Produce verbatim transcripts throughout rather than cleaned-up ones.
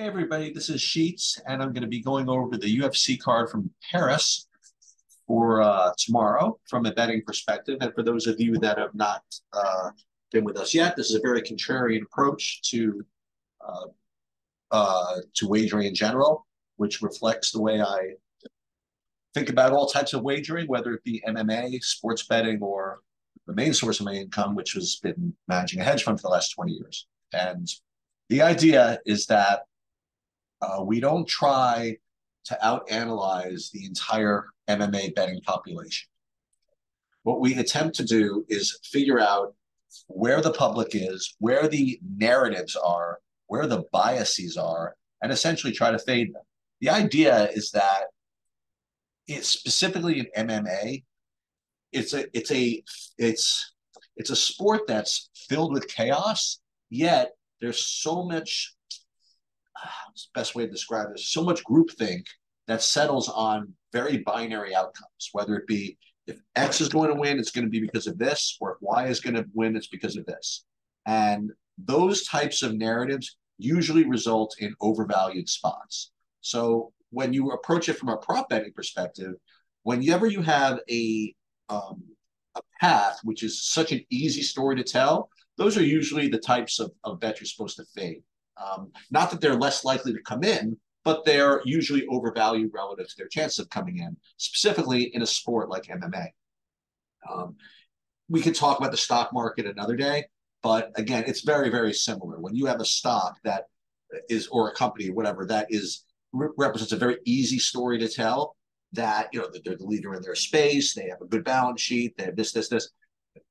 Hey everybody, this is Sheets, and I'm going to be going over the U F C card from Paris for uh, tomorrow from a betting perspective. And for those of you that have not uh, been with us yet, this is a very contrarian approach to uh, uh, to wagering in general, which reflects the way I think about all types of wagering, whether it be M M A, sports betting, or the main source of my income, which has been managing a hedge fund for the last twenty years. And the idea is that Uh, we don't try to out-analyze the entire M M A betting population. What we attempt to do is figure out where the public is, where the narratives are, where the biases are, and essentially try to fade them. The idea is that it's specifically in M M A, it's a it's a it's it's a sport that's filled with chaos, yet there's so much. Best way to describe this, so much groupthink that settles on very binary outcomes, whether it be if X is going to win, it's going to be because of this, or if Y is going to win, it's because of this. And those types of narratives usually result in overvalued spots. So when you approach it from a prop betting perspective, whenever you have a, um, a path, which is such an easy story to tell, those are usually the types of, of bets you're supposed to fade. Um, not that they're less likely to come in, but they're usually overvalued relative to their chances of coming in, specifically in a sport like M M A. Um, we could talk about the stock market another day, but again, it's very, very similar. When you have a stock that is, or a company, whatever, that is re represents a very easy story to tell that, you know, that they're the leader in their space, they have a good balance sheet, they have this, this, this.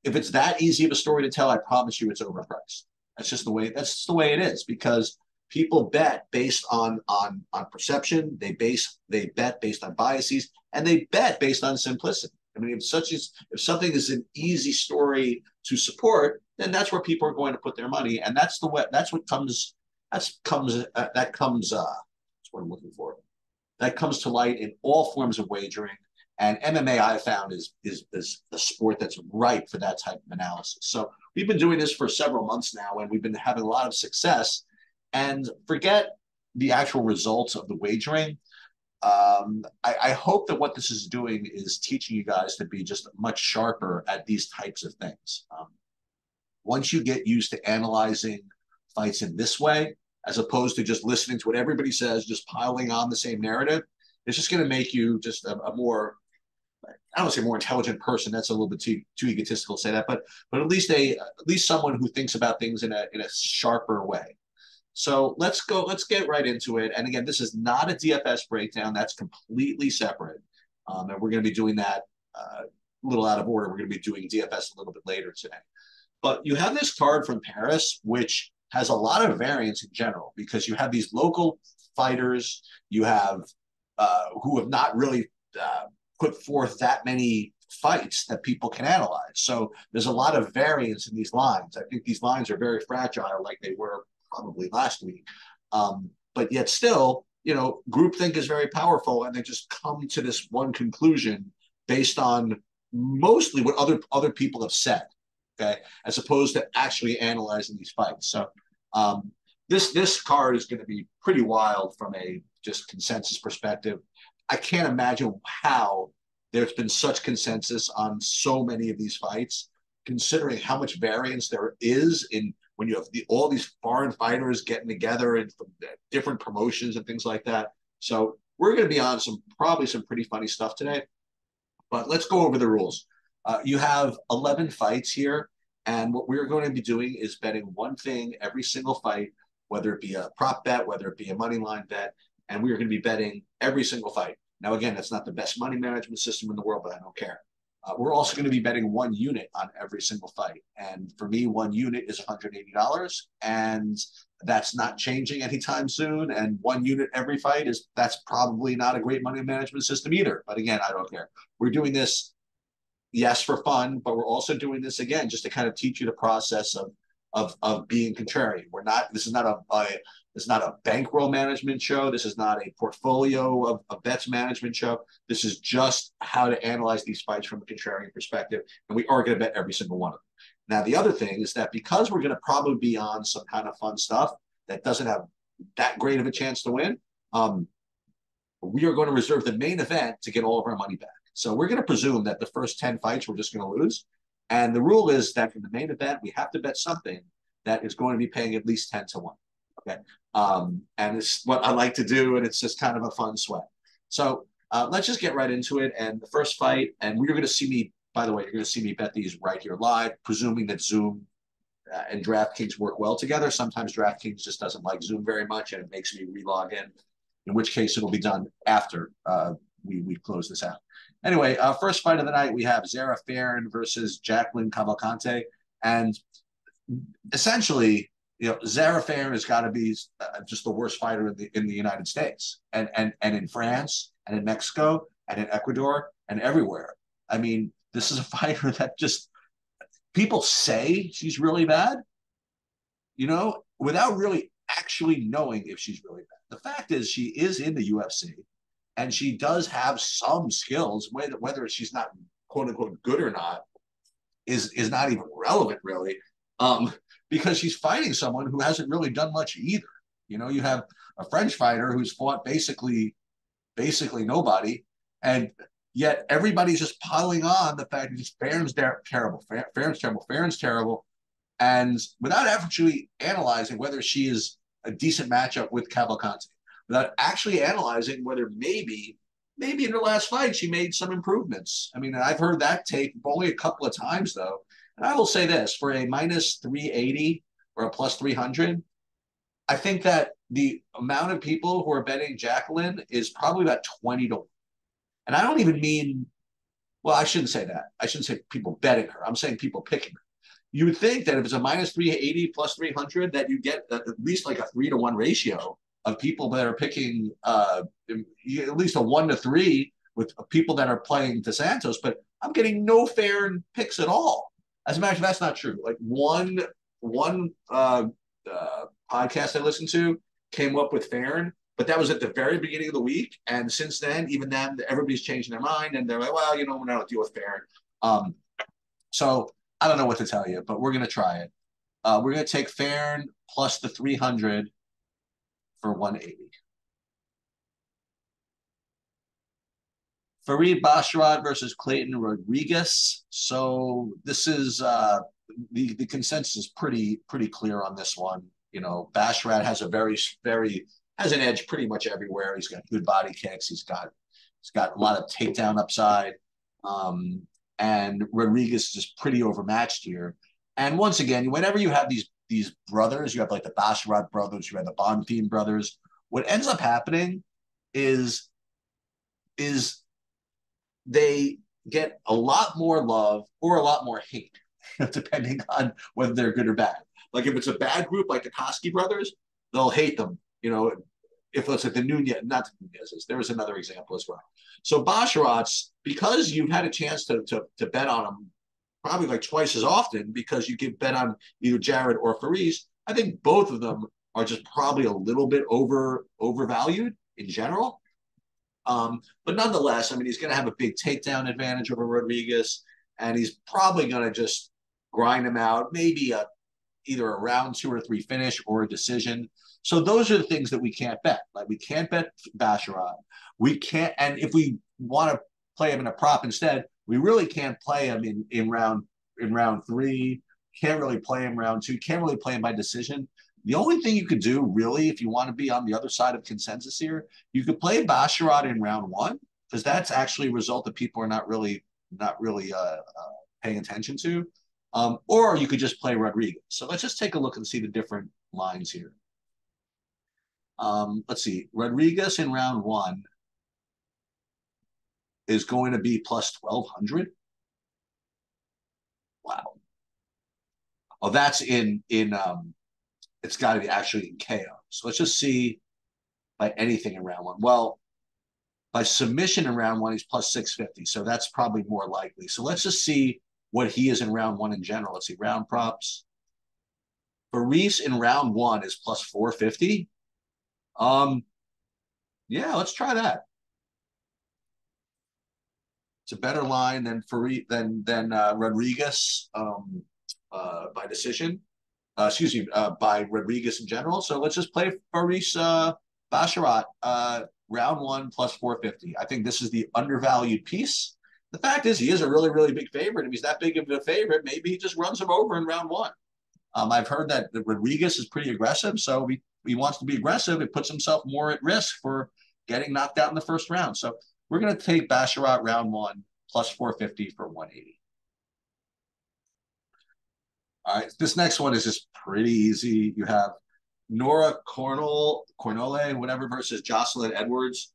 If it's that easy of a story to tell, I promise you it's overpriced. That's just the way. That's the way it is, because people bet based on on on perception. They base they bet based on biases, and they bet based on simplicity. I mean, if such is if something is an easy story to support, then that's where people are going to put their money, and that's the way. That's what comes. That's comes. Uh, that comes. Uh, that's what I'm looking for. That comes to light in all forms of wagering, and M M A I found is is is a sport that's ripe for that type of analysis. So. We've been doing this for several months now, and we've been having a lot of success. And forget the actual results of the wagering. Um, I, I hope that what this is doing is teaching you guys to be just much sharper at these types of things. Um, once you get used to analyzing fights in this way, as opposed to just listening to what everybody says, just piling on the same narrative, it's just going to make you just a, a more... I don't say more intelligent person. That's a little bit too too egotistical to say that, but but at least a at least someone who thinks about things in a in a sharper way. So let's go. Let's get right into it. And again, this is not a D F S breakdown. That's completely separate, um, and we're going to be doing that uh, a little out of order. We're going to be doing D F S a little bit later today. But you have this card from Paris, which has a lot of variance in general because you have these local fighters. You have uh, who have not really. Uh, put forth that many fights that people can analyze. So there's a lot of variance in these lines. I think these lines are very fragile, like they were probably last week. Um, but yet still, you know, groupthink is very powerful, and they just come to this one conclusion based on mostly what other other people have said, okay, as opposed to actually analyzing these fights. So um, this this card is going to be pretty wild from a just consensus perspective. I can't imagine how there's been such consensus on so many of these fights, considering how much variance there is in when you have the, all these foreign fighters getting together and from different promotions and things like that. So we're going to be on some probably some pretty funny stuff today. But let's go over the rules. Uh, you have eleven fights here, and what we're going to be doing is betting one thing every single fight, whether it be a prop bet, whether it be a money line bet. And we are going to be betting every single fight. Now, again, that's not the best money management system in the world, but I don't care. Uh, we're also going to be betting one unit on every single fight. And for me, one unit is one hundred eighty dollars, and that's not changing anytime soon. And one unit every fight is, that's probably not a great money management system either. But again, I don't care. We're doing this, yes, for fun, but we're also doing this, again, just to kind of teach you the process of Of, of being contrarian. We're not, this is not a, a, this is not a bankroll management show. This is not a portfolio of, of bets management show. This is just how to analyze these fights from a contrarian perspective. And we are going to bet every single one of them. Now, the other thing is that because we're going to probably be on some kind of fun stuff that doesn't have that great of a chance to win. Um, we are going to reserve the main event to get all of our money back. So we're going to presume that the first ten fights we're just going to lose. And the rule is that from the main event, we have to bet something that is going to be paying at least ten to one. Okay. Um, and it's what I like to do. And it's just kind of a fun sweat. So uh, let's just get right into it. And the first fight, and we're going to see me, by the way, you're going to see me bet these right here live, presuming that Zoom uh, and DraftKings work well together. Sometimes DraftKings just doesn't like Zoom very much, and it makes me relog in, in which case it'll be done after uh, we, we close this out. Anyway, uh, first fight of the night, we have Zara Farron versus Jacqueline Cavalcante. And essentially, you know, Zara Farron has got to be uh, just the worst fighter in the in the United States, and and and in France, and in Mexico, and in Ecuador, and everywhere. I mean, this is a fighter that just people say she's really bad, you know, without really actually knowing if she's really bad. The fact is, she is in the U F C. And she does have some skills, whether, whether she's not quote unquote good or not is, is not even relevant really, um, because she's fighting someone who hasn't really done much either. You know, you have a French fighter who's fought basically, basically nobody, and yet everybody's just piling on the fact that Farron's terrible, Farron's terrible, Farron's terrible, and without actually analyzing whether she is a decent matchup with Cavalcante. Without actually analyzing whether maybe, maybe in her last fight, she made some improvements. I mean, I've heard that tape only a couple of times, though. And I will say this, for a minus three eighty or a plus three hundred, I think that the amount of people who are betting Jacqueline is probably about twenty to one. And I don't even mean, well, I shouldn't say that. I shouldn't say people betting her. I'm saying people picking her. You would think that if it's a minus three eighty, plus three hundred, that you get at least like a three to one ratio of people that are picking uh, at least a one to three with people that are playing DeSantos, but I'm getting no fair picks at all. As a matter of fact, that's not true. Like one one uh, uh, podcast I listened to came up with Farron, but that was at the very beginning of the week. And since then, even then, everybody's changing their mind and they're like, well, you know, we're not going to deal with Farron. Um, so I don't know what to tell you, but we're going to try it. Uh, we're going to take Farron plus the three hundred for one eighty. Farès Basharat versus Clayton Rodriguez. So this is uh, the the consensus is pretty pretty clear on this one. You know, Basharat has a very very has an edge pretty much everywhere. He's got good body kicks. He's got he's got a lot of takedown upside, um, and Rodriguez is just pretty overmatched here. And once again, whenever you have these these brothers, you have like the Basharat brothers, you have the Bonfim brothers. What ends up happening is, is they get a lot more love or a lot more hate, depending on whether they're good or bad. Like if it's a bad group, like the Koski brothers, they'll hate them. You know, if it's like the Nunez, not the Nunez's, there was another example as well. So Basharat's, because you've had a chance to, to, to bet on them probably like twice as often because you can bet on either Jared or Farès. I think both of them are just probably a little bit over overvalued in general. Um, but nonetheless, I mean, he's going to have a big takedown advantage over Rodriguez, and he's probably going to just grind him out, maybe a, either a round two or three finish or a decision. So those are the things that we can't bet. Like we can't bet Basharat. We can't, and if we want to play him in a prop instead, we really can't play him in, in round in round three, can't really play him round two, can't really play him by decision. The only thing you could do, really, if you want to be on the other side of consensus here, you could play Basharat in round one, because that's actually a result that people are not really not really uh, uh, paying attention to. Um, or you could just play Rodriguez. So let's just take a look and see the different lines here. Um, let's see. Rodriguez in round one is going to be plus twelve hundred. Wow. Oh, that's in, in um, it's got to be actually in K O. So let's just see by anything in round one. Well, by submission in round one, he's plus six fifty. So that's probably more likely. So let's just see what he is in round one in general. Let's see, round props. Farès in round one is plus four fifty. Um, yeah, let's try that. It's a better line than Farès, than than uh, Rodriguez um, uh, by decision. uh, excuse me, uh, by Rodriguez in general. So let's just play Farès uh, Basharat, uh, round one plus four fifty. I think this is the undervalued piece. The fact is he is a really, really big favorite. If he's that big of a favorite, maybe he just runs him over in round one. Um, I've heard that Rodriguez is pretty aggressive, so if he, he wants to be aggressive, it puts himself more at risk for getting knocked out in the first round. So we're going to take Basharat round one plus four fifty for one eighty. All right, this next one is just pretty easy. You have Nora Cornolle, Cornolle, whatever, versus Joselyne Edwards.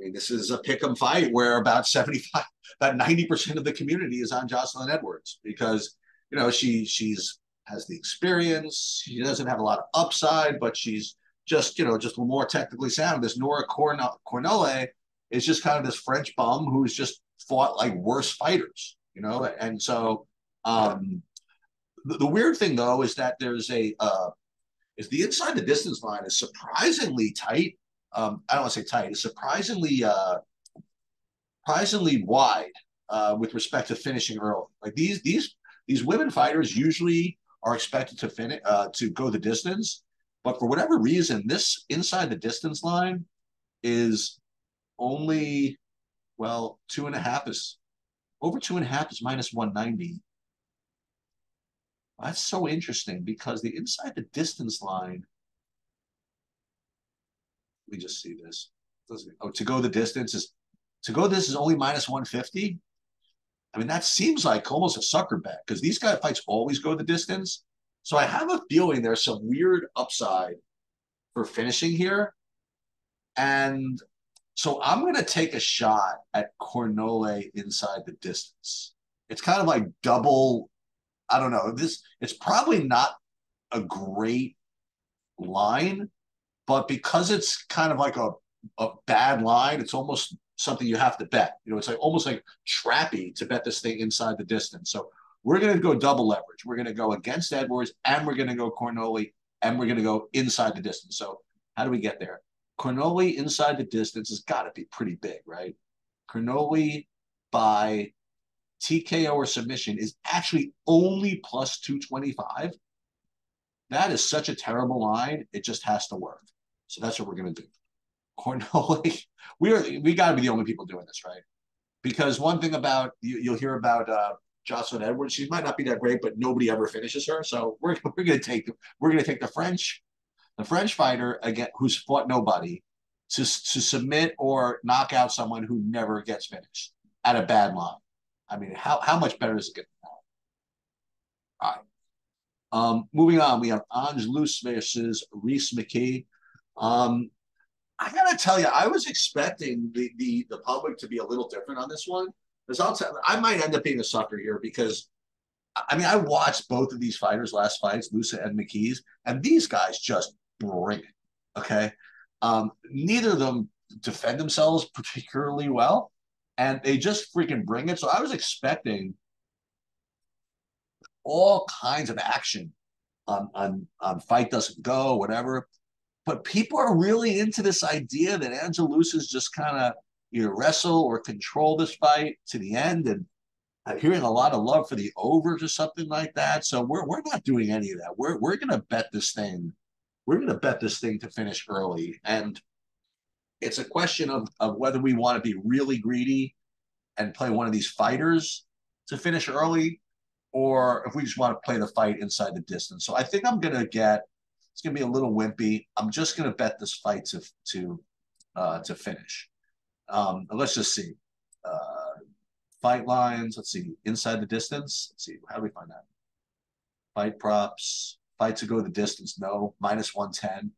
I mean, this is a pick'em fight where about seventy-five, about ninety percent of the community is on Joselyne Edwards because, you know, she she's has the experience. She doesn't have a lot of upside, but she's just, you know, just more technically sound. This Nora Cornolle is just kind of this French bum who's just fought like worse fighters, you know? And so um, the, the weird thing though, is that there's a, uh, is the inside the distance line is surprisingly tight. Um, I don't want to say tight, it's surprisingly, uh, surprisingly wide uh, with respect to finishing early. Like these, these, these women fighters usually are expected to finish uh, to go the distance, but for whatever reason, this inside the distance line is only, well, two and a half is over two and a half is minus one ninety. That's so interesting because the inside the distance line. Let me just see this. Oh, to go the distance is to go. This is only minus one fifty. I mean, that seems like almost a sucker bet because these guy fights always go the distance. So I have a feeling there's some weird upside for finishing here. And so I'm going to take a shot at Cornolle inside the distance. It's kind of like double, I don't know, this, it's probably not a great line, but because it's kind of like a, a bad line, it's almost something you have to bet. You know, it's like almost like trappy to bet this thing inside the distance. So we're going to go double leverage. We're going to go against Edwards, and we're going to go Cornolle, and we're going to go inside the distance. So how do we get there? Cornolle inside the distance has got to be pretty big, right? Cornolle by T K O or submission is actually only plus two twenty-five. That is such a terrible line. It just has to work. So that's what we're going to do. Cornolle, we are we got to be the only people doing this, right? Because one thing about you, you'll hear about uh, Joselyne Edwards, she might not be that great, but nobody ever finishes her. So we're we're going to take we're going to take the French, the French fighter again who's fought nobody, to to submit or knock out someone who never gets finished at a bad line. I mean, how how much better is it getting out? All right. Um, moving on, we have Ange Luce versus Reese McKee. Um, I gotta tell you, I was expecting the, the the public to be a little different on this one. Because I'll tell, I might end up being a sucker here because, I mean, I watched both of these fighters' last fights, Lusa and McKee's, and these guys just bring it. Okay, um, neither of them defend themselves particularly well, and they just freaking bring it. So I was expecting all kinds of action on on, on fight doesn't go, whatever. But people are really into this idea that Ange Luce is just kind of either wrestle or control this fight to the end. And I'm hearing a lot of love for the overs or something like that. So we're we're not doing any of that. We're we're gonna bet this thing. We're gonna bet this thing to finish early. And it's a question of of whether we want to be really greedy and play one of these fighters to finish early, or if we just want to play the fight inside the distance. So I think I'm gonna get. It's going to be a little wimpy. I'm just going to bet this fight to to uh, to finish. Um, let's just see. Uh, fight lines. Let's see. Inside the distance. Let's see. How do we find that? Fight props. Fight to go the distance. No. Minus one ten.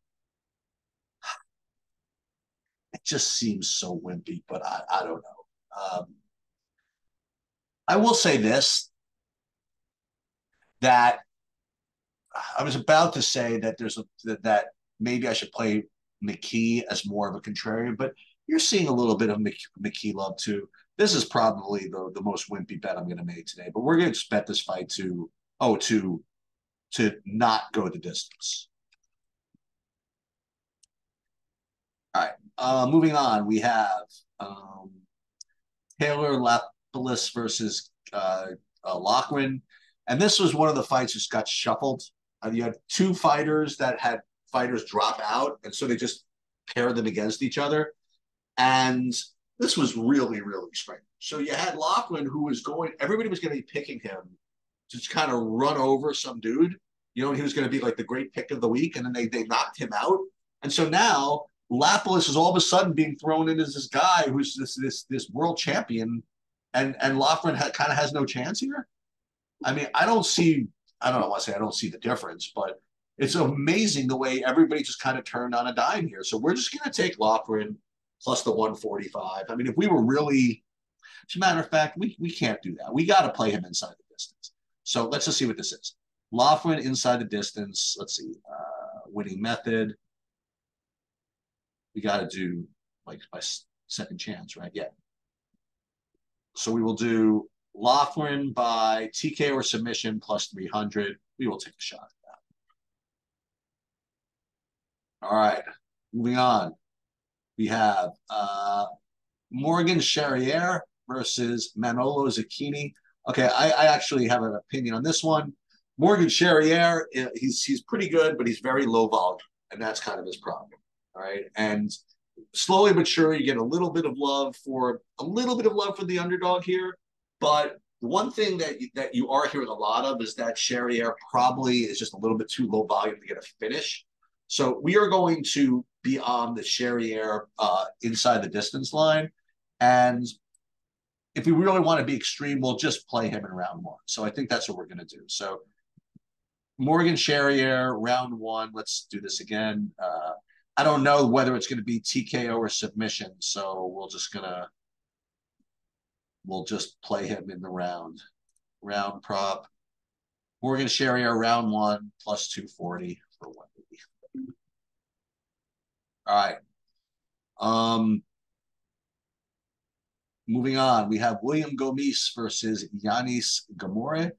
It just seems so wimpy, but I, I don't know. Um, I will say this. That I was about to say that there's a, that, that maybe I should play McKee as more of a contrarian, but you're seeing a little bit of McKee, McKee love too. This is probably the the most wimpy bet I'm going to make today, but we're going to just bet this fight to oh to to not go the distance. All right, uh, moving on, we have um, Taylor Lapilus versus uh, uh, Lachlan, and this was one of the fights that got shuffled. Uh, you had two fighters that had fighters drop out, and so they just paired them against each other. And this was really, really strange. So you had Lachlan, who was going, everybody was going to be picking him to just kind of run over some dude. You know, and he was going to be like the great pick of the week, and then they they knocked him out. And so now Lapilus is all of a sudden being thrown in as this guy who's this this this world champion, and and Lachlan ha kind of has no chance here. I mean, I don't see. I don't know. I want to say I don't see the difference, but it's amazing the way everybody just kind of turned on a dime here. So we're just going to take Lachlan plus the one forty-five. I mean, if we were really, as a matter of fact, we we can't do that. We got to play him inside the distance. So let's just see what this is. Lachlan inside the distance. Let's see. Uh, winning method. We got to do like my second chance, right? Yeah. So we will do Lachlan by T K or submission plus three hundred. We will take a shot at that. All right. Moving on. We have uh, Morgan Charrière versus Manolo Zecchini. Okay. I, I actually have an opinion on this one. Morgan Charrière, he's he's pretty good, but he's very low volume, and that's kind of his problem. All right, and slowly but surely, you get a little bit of love for a little bit of love for the underdog here. But one thing that you, that you are hearing a lot of is that Charrière probably is just a little bit too low volume to get a finish. So we are going to be on the Charrière uh, inside the distance line, and if we really want to be extreme, we'll just play him in round one. So I think that's what we're going to do. So Morgan Charrière, round one. Let's do this again. Uh, I don't know whether it's going to be T K O or submission, so we'll just gonna we'll just play him in the round. Round prop. Morgan Charrière, round one plus two forty for one eighty. All right. Um, moving on, we have William Gomis versus Yanis Gamore.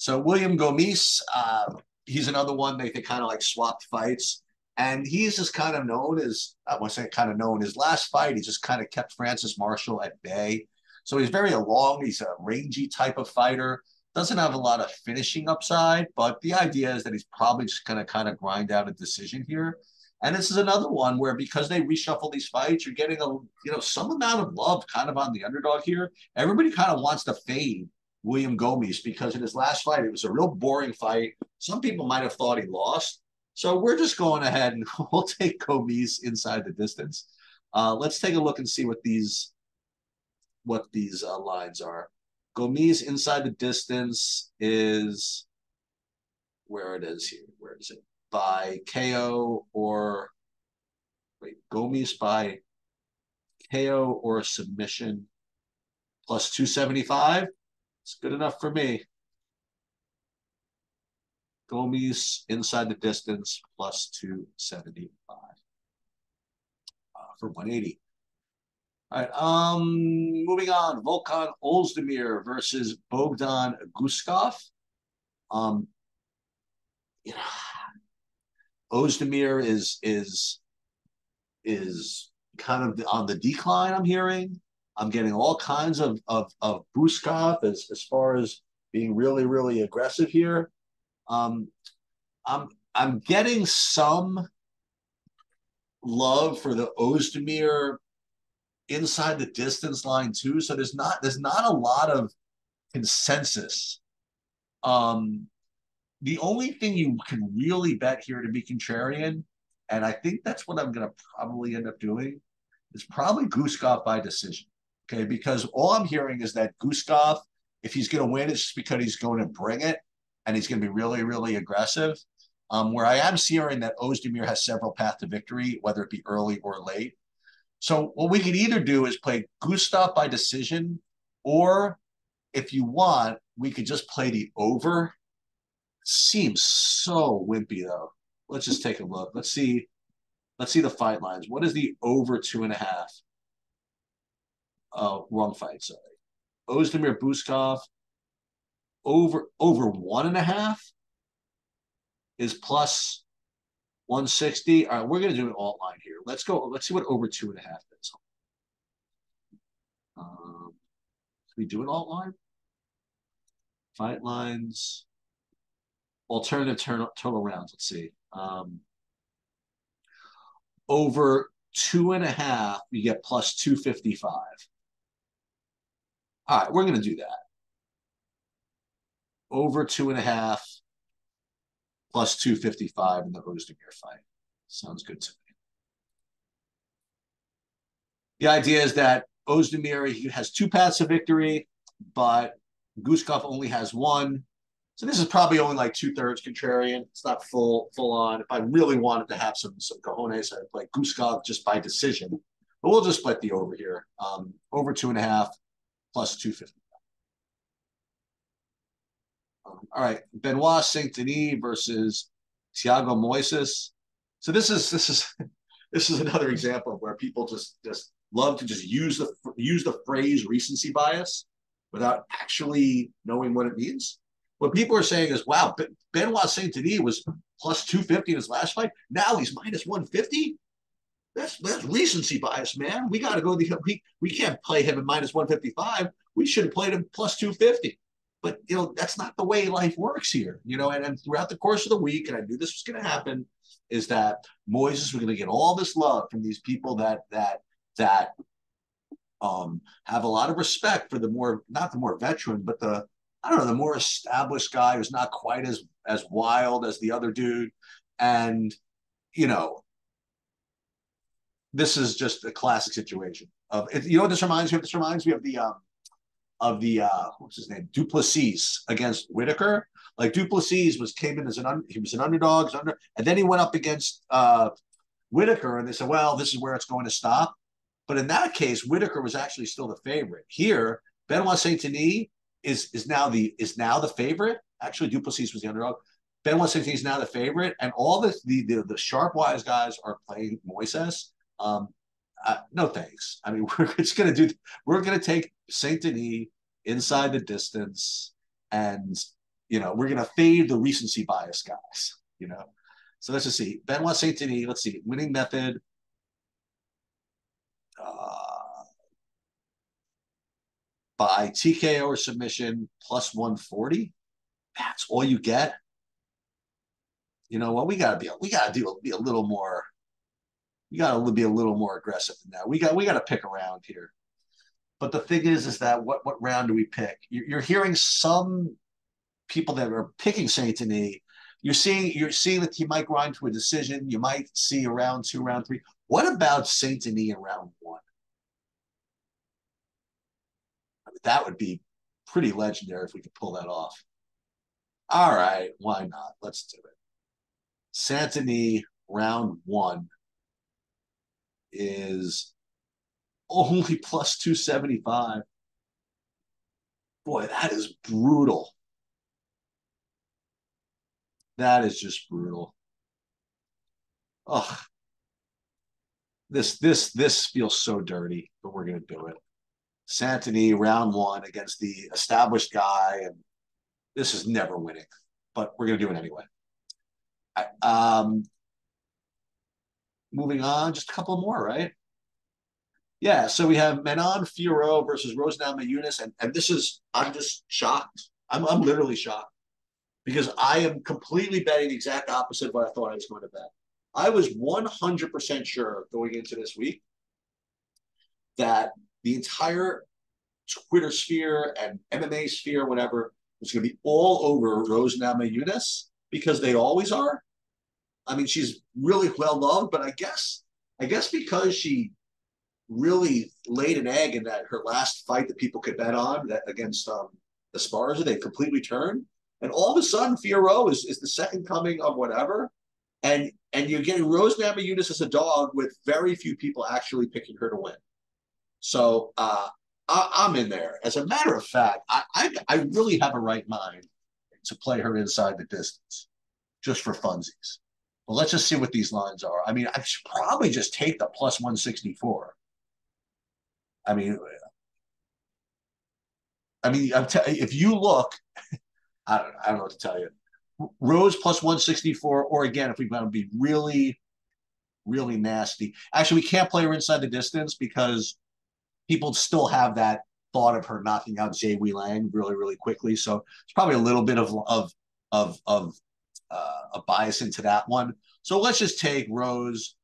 So William Gomis, uh, he's another one they, they kind of like swapped fights. And he's just kind of known as, I want to say kind of known, his last fight, he just kind of kept Francis Marshall at bay. So he's very long, he's a rangy type of fighter, doesn't have a lot of finishing upside, but the idea is that he's probably just going to kind of grind out a decision here. And this is another one where because they reshuffle these fights, you're getting a, you know, some amount of love kind of on the underdog here. Everybody kind of wants to fade William Gomis because in his last fight, it was a real boring fight. Some people might have thought he lost. So we're just going ahead and we'll take Gomis inside the distance. Uh, let's take a look and see what these what these uh, lines are. Gomis inside the distance is where it is here. Where is it? By K O or wait, Gomis by K O or submission plus two seventy-five. It's good enough for me. Gomis inside the distance plus two seventy-five uh, for one eighty. All right, um, moving on. Volkan Ozdemir versus Bogdan Guskov. Um, you know, Ozdemir is is is kind of on the decline. I'm hearing. I'm getting all kinds of of of Guskov as as far as being really really aggressive here. Um, I'm I'm getting some love for the Ozdemir inside the distance line too. So there's not there's not a lot of consensus. Um, the only thing you can really bet here to be contrarian, and I think that's what I'm going to probably end up doing, is probably Guskov by decision. Okay, because all I'm hearing is that Guskov, if he's going to win, it's just because he's going to bring it. And he's going to be really, really aggressive. Um, where I am hearing that Ozdemir has several paths to victory, whether it be early or late. So what we could either do is play Guskov by decision, or if you want, we could just play the over. Seems so wimpy though. Let's just take a look. Let's see. Let's see the fight lines. What is the over two and a half? Oh, wrong fight. Sorry. Ozdemir Guskov. Over over one and a half is plus one sixty. All right, we're gonna do an alt line here. Let's go. Let's see what over two and a half is. Um, can we do an alt line? Fight lines. alternative turn, total rounds, let's see. Um, over two and a half, you get plus two fifty-five. All right, we're going to do that. Over two and a half, plus two fifty-five in the Ozdemir fight. Sounds good to me. The idea is that Ozdemir, he has two paths to victory, but Guskov only has one. So this is probably only like two-thirds contrarian. It's not full full on. If I really wanted to have some, some cojones, I'd like Guskov just by decision. But we'll just split the over here. Um, over two and a half, plus two fifty. All right, Benoit Saint-Denis versus Thiago Moisés. So this is this is this is another example of where people just just love to just use the use the phrase recency bias without actually knowing what it means. What people are saying is, "Wow, Benoit Saint-Denis was plus two fifty in his last fight. Now he's minus one fifty. That's that's recency bias, man. We got to go the we we can't play him at minus one fifty-five. We should have played him plus two fifty." But, you know, that's not the way life works here, you know, and, and throughout the course of the week, and I knew this was going to happen, is that Moisés was going to get all this love from these people that, that, that um, have a lot of respect for the more, not the more veteran, but the, I don't know, the more established guy who's not quite as, as wild as the other dude. And, you know, this is just a classic situation of, you know what this reminds me of? This reminds me of the, um, of the uh what's his name, Duplessis against Whitaker. Like Duplessis was came in as an un, he was an underdog, under, and then he went up against uh Whitaker, and they said, well, this is where it's going to stop. But in that case, Whitaker was actually still the favorite. Here, Benoit Saint-Denis is is now the is now the favorite. Actually, Duplessis was the underdog. Benoit Saint-Denis is now the favorite, and all the the the, the sharp wise guys are playing Moisés. Um, Uh, no thanks. I mean, we're just gonna do. We're gonna take Saint-Denis inside the distance, and you know we're gonna fade the recency bias guys. You know, so let's just see Benoit Saint-Denis. Let's see winning method. Uh, by T K O or submission plus one forty. That's all you get. You know what? We gotta be. We gotta do. Be a little more. You got to be a little more aggressive than that. We got we got to pick a round here. But the thing is, is that what what round do we pick? You're, you're hearing some people that are picking Saint-Denis. You're seeing you're seeing that he might grind to a decision. You might see a round two, round three. What about Saint-Denis in round one? I mean, that would be pretty legendary if we could pull that off. All right, why not? Let's do it. Saint-Denis round one is only plus two seventy-five. Boy, that is brutal. That is just brutal. Oh, this this this feels so dirty, but we're gonna do it. Saint-Denis round one against the established guy, and this is never winning, but we're gonna do it anyway. I, um Moving on, just a couple more, right? Yeah, so we have Manon Fiore versus Rose Namajunas, and, and this is, I'm just shocked. I'm, I'm literally shocked because I am completely betting the exact opposite of what I thought I was going to bet. I was one hundred percent sure going into this week that the entire Twitter sphere and M M A sphere, whatever, was going to be all over Rose Namajunas because they always are. I mean, she's really well-loved, but I guess I guess because she really laid an egg in that her last fight that people could bet on, that against um, Esparza, they completely turned. And all of a sudden, Fiore is, is the second coming of whatever. And and you're getting Rose Namajunas as a dog with very few people actually picking her to win. So uh, I, I'm in there. As a matter of fact, I, I, I really have a right mind to play her inside the distance just for funsies. Well, let's just see what these lines are. I mean, I should probably just take the plus one sixty-four. I mean, I mean, I'm t if you look, I don't, I don't know what to tell you. Rose plus one sixty-four, or again, if we want to be really, really nasty. Actually, we can't play her inside the distance because people still have that thought of her knocking out Jay Wee Lang really, really quickly. So it's probably a little bit of of of of uh, a bias into that one. So let's just take Rose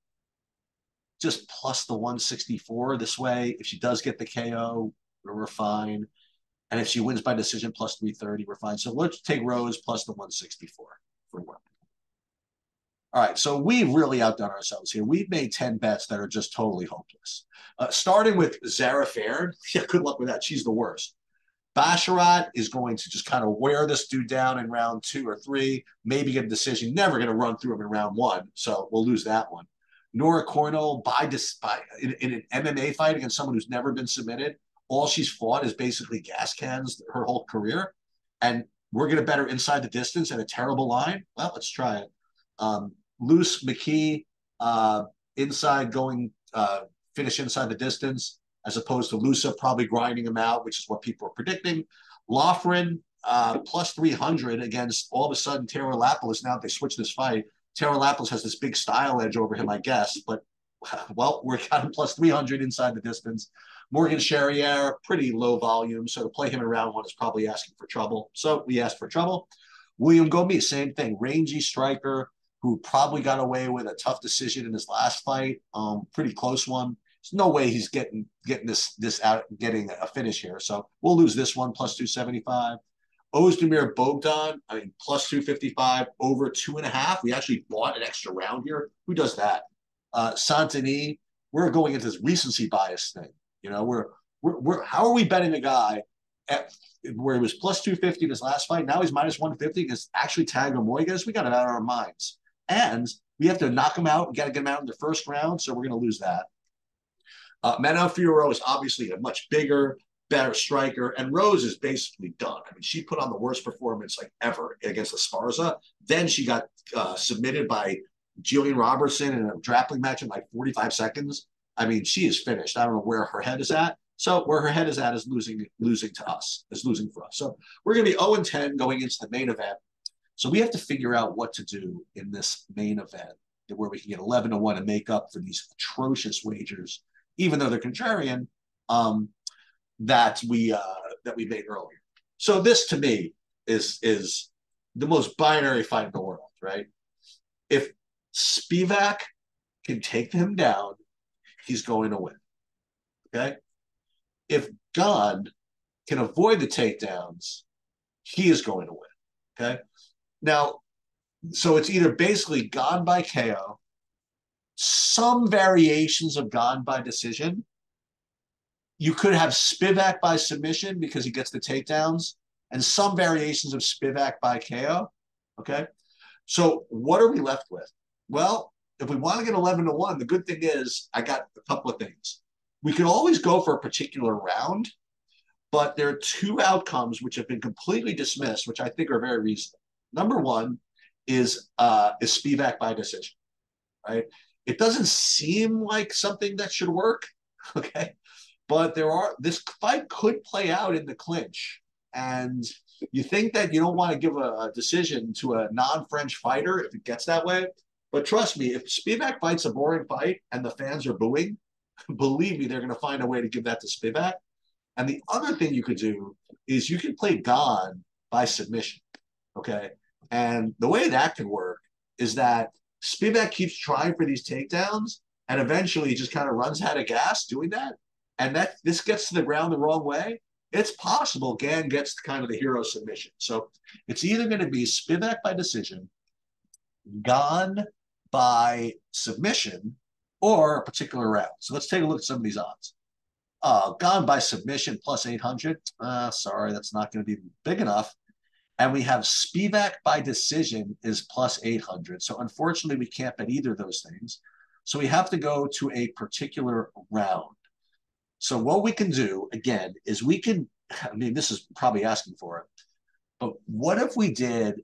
just plus the one sixty-four. This way, if she does get the K O, we're fine. And if she wins by decision, plus three thirty, we're fine. So let's take Rose plus the one sixty-four for one. All right, so we've really outdone ourselves here. We've made ten bets that are just totally hopeless. Uh, starting with Zara Farron. Yeah, good luck with that. She's the worst. Basharat is going to just kind of wear this dude down in round two or three, maybe get a decision. Never going to run through him in round one, so we'll lose that one. Nora Cornolle, by, by, in, in an M M A fight against someone who's never been submitted, all she's fought is basically gas cans her whole career, and we're going to bet her inside the distance at a terrible line? Well, let's try it. Um, Luce McKee, uh, inside going, uh, finish inside the distance, as opposed to Lusa probably grinding him out, which is what people are predicting. Lofgren, uh, plus three hundred against, all of a sudden, Taylor Lapilus. Now they switch this fight. Taylor Lapilus has this big style edge over him, I guess, but, well, we're kind of plus three hundred inside the distance. Morgan Charrière, pretty low volume, so to play him in round one is probably asking for trouble. So we asked for trouble. William Gomis, same thing. Rangy striker, who probably got away with a tough decision in his last fight, um, pretty close one. There's no way he's getting getting this this out, getting a finish here. So we'll lose this one, plus two seventy-five. Ozdemir Bogdan, I mean, plus two fifty-five, over two and a half. We actually bought an extra round here. Who does that? Uh, Saint-Denis, we're going into this recency bias thing. You know, we're, we're, we're how are we betting a guy at where he was plus two fifty in his last fight? Now he's minus one fifty against actually Thiago Moisés. We got it out of our minds. And we have to knock him out. We got to get him out in the first round, so we're going to lose that. Uh, Manon Fiore is obviously a much bigger, better striker, and Rose is basically done. I mean, she put on the worst performance like ever against Esparza. Then she got uh, submitted by Jillian Robertson in a grappling match in like forty-five seconds. I mean, she is finished. I don't know where her head is at. So where her head is at is losing, losing to us, is losing for us. So we're going to be oh and ten going into the main event. So we have to figure out what to do in this main event where we can get eleven to one and make up for these atrocious wagers, even though they're contrarian, um, that we uh, that we made earlier. So this, to me, is is the most binary fight in the world, right? If Spivak can take him down, he's going to win, okay? If Gane can avoid the takedowns, he is going to win, okay? Now, so it's either basically Gane by K O, some variations of Gane by decision. You could have Spivak by submission because he gets the takedowns, and some variations of Spivak by K O, okay? So what are we left with? Well, if we want to get eleven to one, the good thing is I got a couple of things. We could always go for a particular round, but there are two outcomes which have been completely dismissed, which I think are very reasonable. Number one is uh, is Spivak by decision, right? It doesn't seem like something that should work, okay? But there are this fight could play out in the clinch, and you think that you don't want to give a, a decision to a non-French fighter if it gets that way. But trust me, if Spivak fights a boring fight and the fans are booing, believe me, they're going to find a way to give that to Spivak. And the other thing you could do is you can play Gane by submission, okay? And the way that could work is that Spivak keeps trying for these takedowns and eventually he just kind of runs out of gas doing that. And that this gets to the ground the wrong way. It's possible Gane gets kind of the hero submission. So it's either going to be Spivak by decision, Gane by submission, or a particular round. So let's take a look at some of these odds. Uh, Gane by submission plus eight hundred. Uh, sorry, that's not going to be big enough. And we have Spivak by decision is plus eight hundred. So unfortunately, we can't bet either of those things. So we have to go to a particular round. So what we can do, again, is we can, I mean, this is probably asking for it, but what if we did,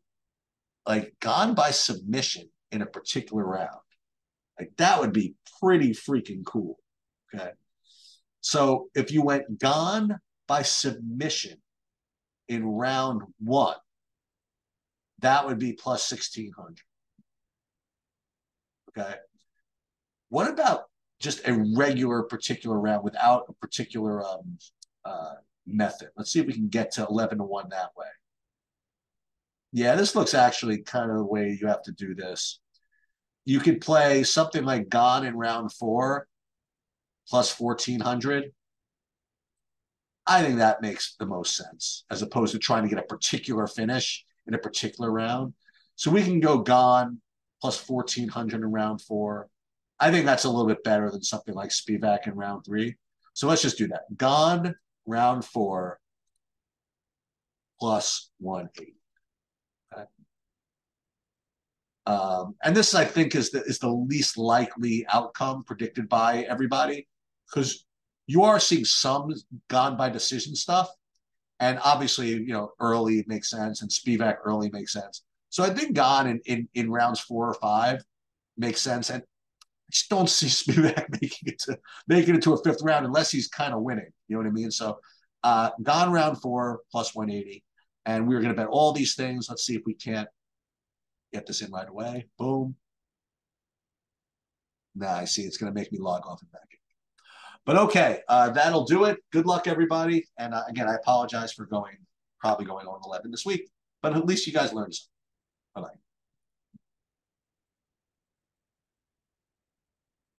like, Gane by submission in a particular round? Like, that would be pretty freaking cool, okay? So if you went Gane by submission in round one, that would be plus sixteen hundred, okay? What about just a regular particular round without a particular um, uh, method? Let's see if we can get to eleven to one that way. Yeah, this looks actually kind of the way you have to do this. You could play something like Gane in round four, plus fourteen hundred. I think that makes the most sense, as opposed to trying to get a particular finish in a particular round. So we can go Gane plus fourteen hundred in round four. I think that's a little bit better than something like Spivak in round three. So let's just do that. Gane round four plus one eighty. Okay. Um, and this, I think, is the, is the least likely outcome predicted by everybody, because you are seeing some Gane by decision stuff. And obviously, you know, early makes sense, and Spivak early makes sense. So I think Gane in, in, in rounds four or five makes sense. And I just don't see Spivak making it to making it to a fifth round unless he's kind of winning. You know what I mean? So uh, Gane round four plus one eighty. And we were going to bet all these things. Let's see if we can't get this in right away. Boom. Nah, I see. It's going to make me log off and back in. But okay, uh, that'll do it. Good luck, everybody. And uh, again, I apologize for going, probably going on eleven this week. But at least you guys learned something. Bye-bye.